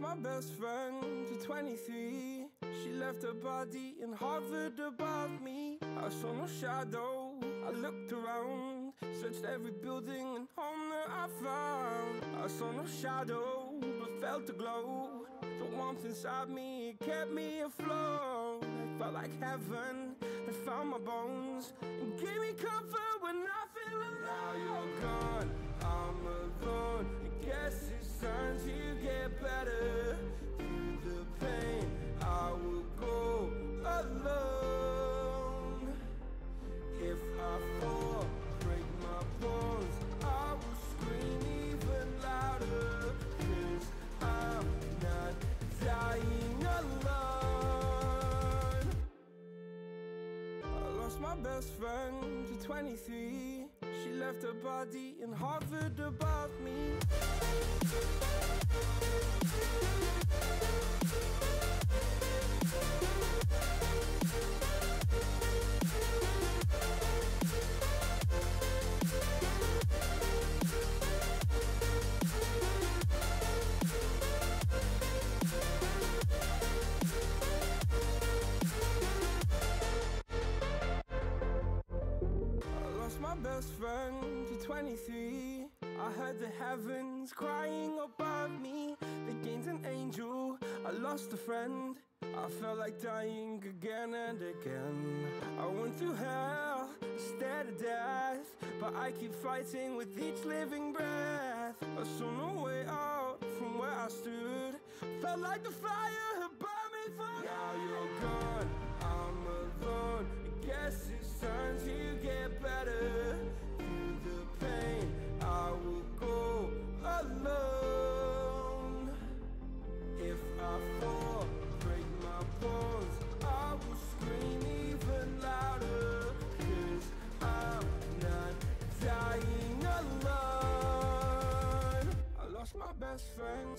My best friend to 23, she left her body and hovered above me. I saw no shadow, I looked around, searched every building and home that I found. I saw no shadow, but felt the glow, the warmth inside me, it kept me afloat. It felt like heaven, it found my bones, and gave me comfort when I feel alone. Now you're gone, I'm alone. I guess it's time to get better. Through the pain, I will go alone. If I fall, break my bones, I will scream even louder, 'cause I'm not dying alone. I lost my best friend to 23. She left her body and hovered above me. Best friend to 23, I heard the heavens crying above me. They gained an angel, I lost a friend. I felt like dying again and again. I went through hell, stared at death, but I keep fighting with each living breath. I saw no way out from where I stood, felt like the fire had burned me for. Now you're gone, I'm alone. Yes, it's time to get better. Through the pain, I will go alone. If I fall, break my bones, I will scream even louder, 'cause I'm not dying alone. I lost my best friend.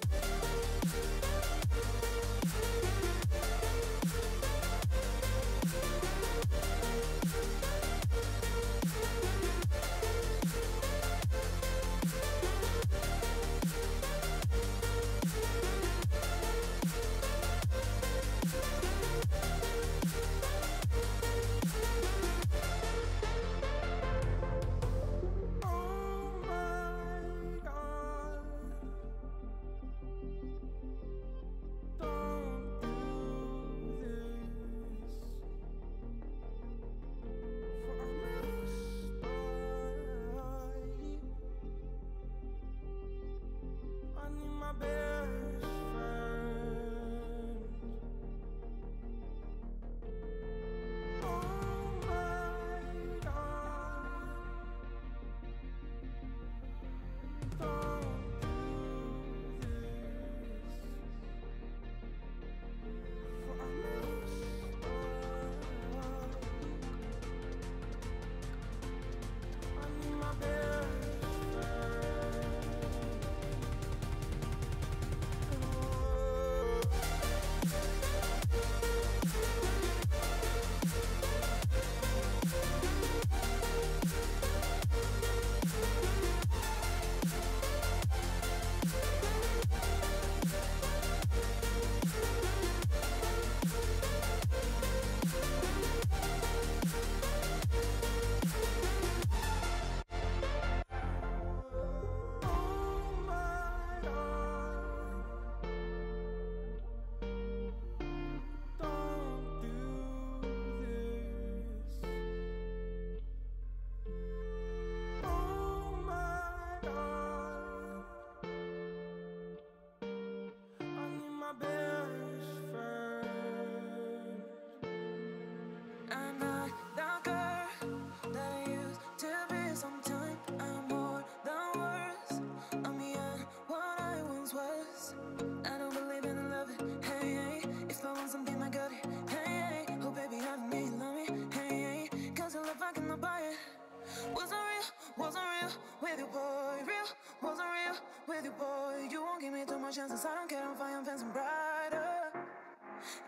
boy, you won't give me too much chances. I don't care, I'm fine, I'm fencing brighter.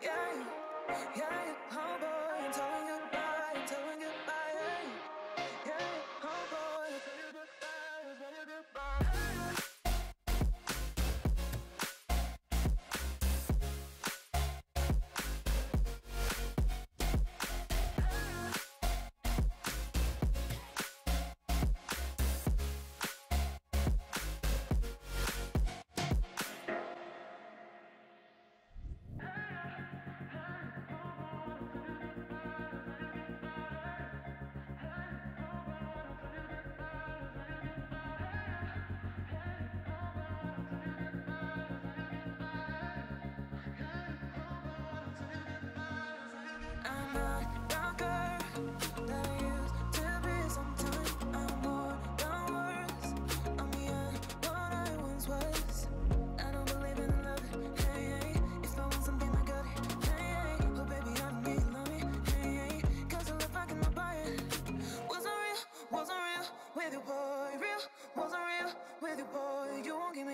Yeah, yeah, oh boy, I'm telling you goodbye, I'm telling you goodbye. Yeah, oh boy, I'm telling you goodbye, I'm telling you goodbye.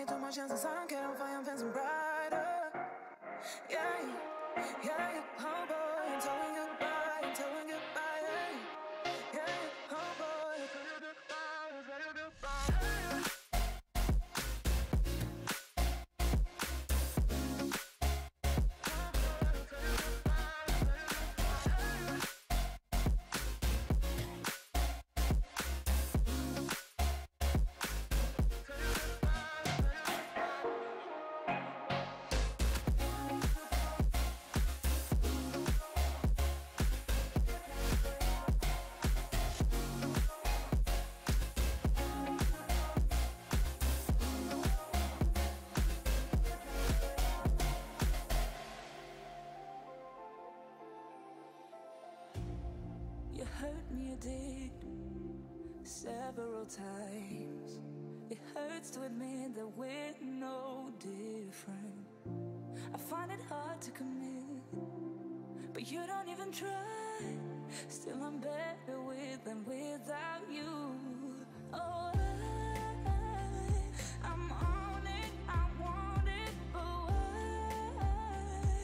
I don't care, I'm fine, I'm fencing brighter. Yeah, yeah, oh boy, I'm telling you goodbye, I'm telling you goodbye. Yeah, oh boy, I'm telling you goodbye, I'm telling you goodbye. You hurt me, you did, several times. It hurts to admit that we're no different. I find it hard to commit, but you don't even try. Still I'm better with than without you. Oh, I'm on it, I want it, but why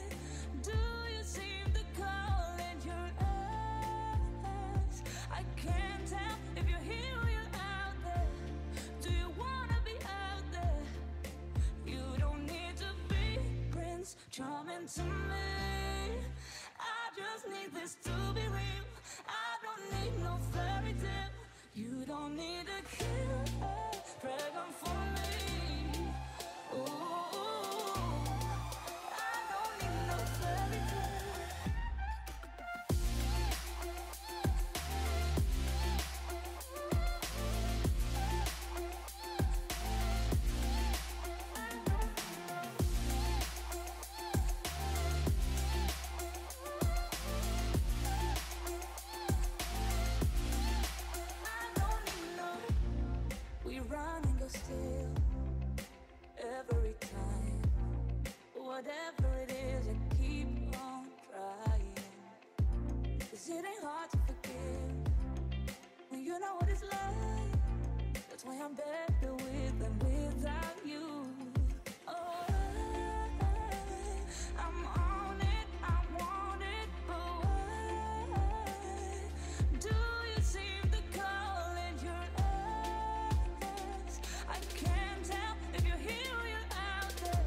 do you seem to call it your own? I can't tell if you're here or you're out there. Do you wanna be out there? You don't need to be Prince Charming to me. I just need this to be real. I don't need no fairy tale. You don't need a killer dragon for me. Ooh, I don't need no fairy tale. I don't need no. We run and go still every time. Whatever it is, I keep on trying. 'Cause it ain't hard to forgive when you know what it's like. That's why I'm better with than without you. Oh, I'm on it, I want it, but why do you seem to call it your ex? I can't tell if you're here or you're out there.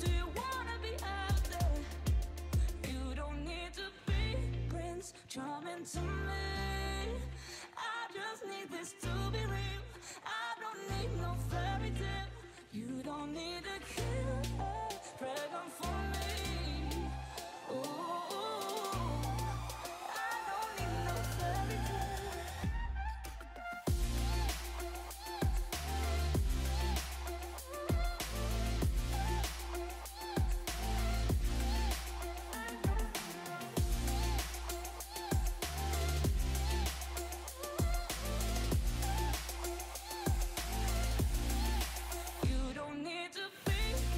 Do you wanna be out there? You don't need to be Prince Charming to me. I just need this to be real. I don't need no fairy tale. You don't need a killer dragon for me. Ooh, I don't need no fairy tale. You don't need to be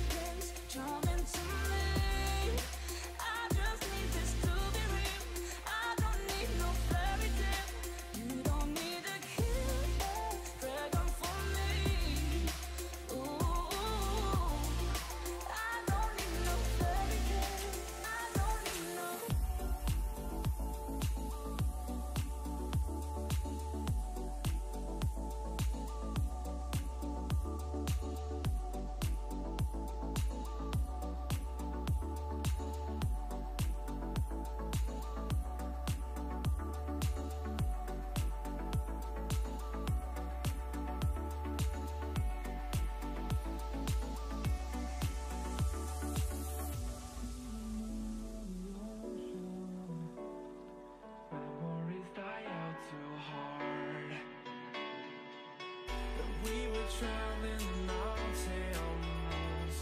traveling the mountains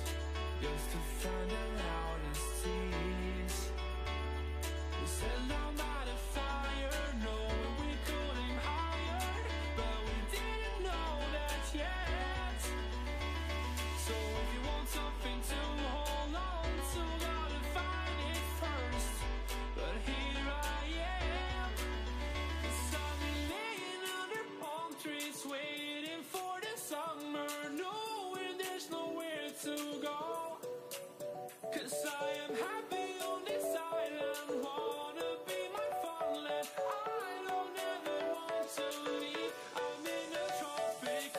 just to find a loudest tease. We said I'm by the fire, no, we couldn't higher, but we didn't know that yet. So if you want something to hold on to, gotta find it first. But here I am, suddenly laying under palm trees, waiting for the summer, knowing there's nowhere to go. 'Cause I am happy on this island, wanna be my farmland. I don't ever want to leave. I'm in a tropic club.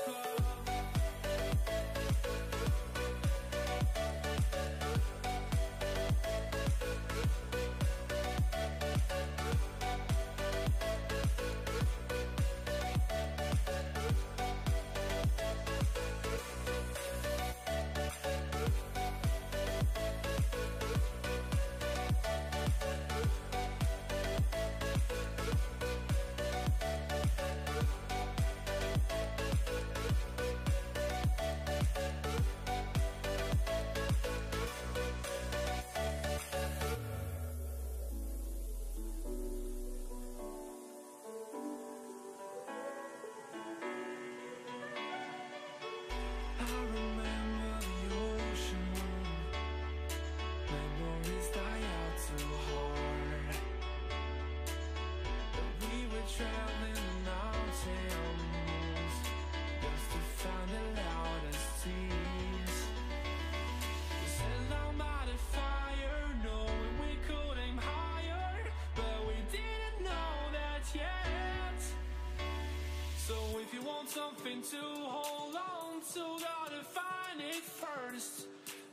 If you want something to hold on to, gotta find it first.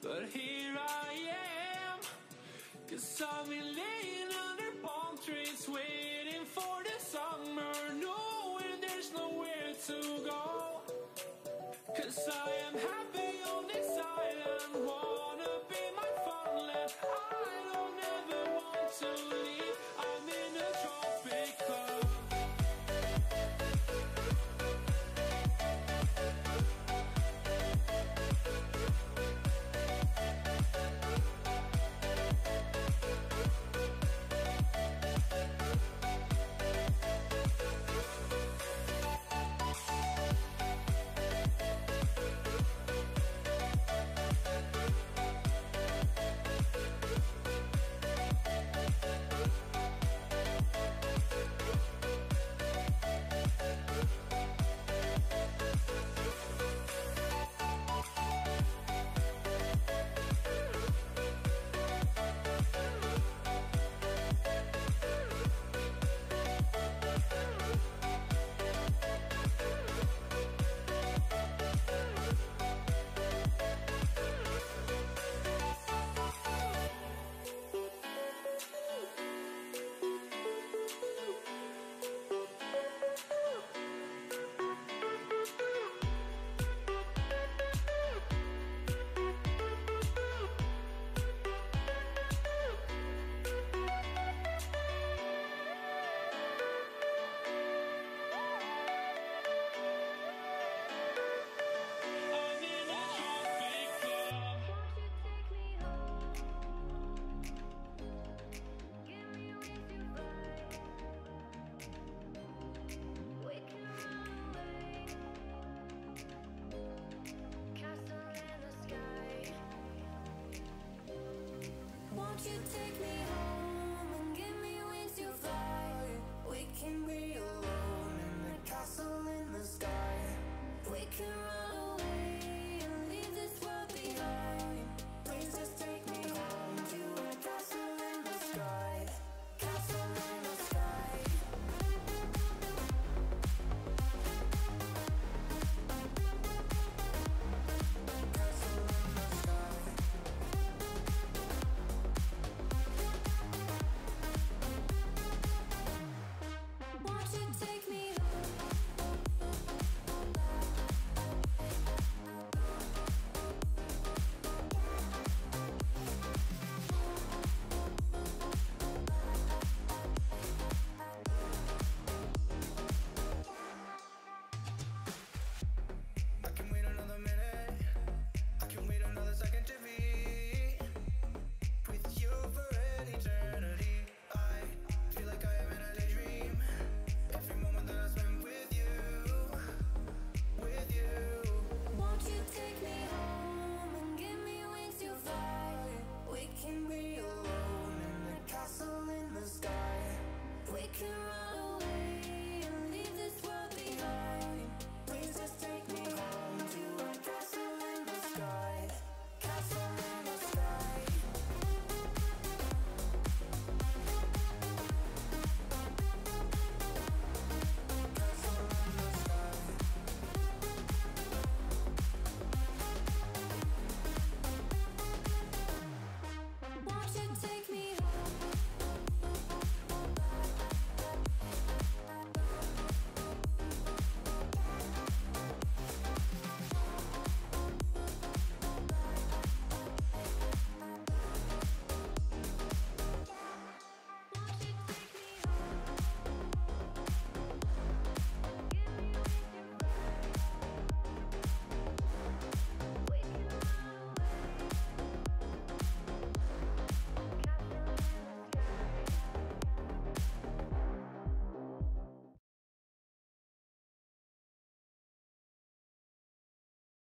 But here I am, 'cause I've been laying under palm trees, waiting for the summer, knowing there's nowhere to go. 'Cause I am happy on this island, wanna be my farmland. I don't ever want to leave. I'm in a tropic club. You take me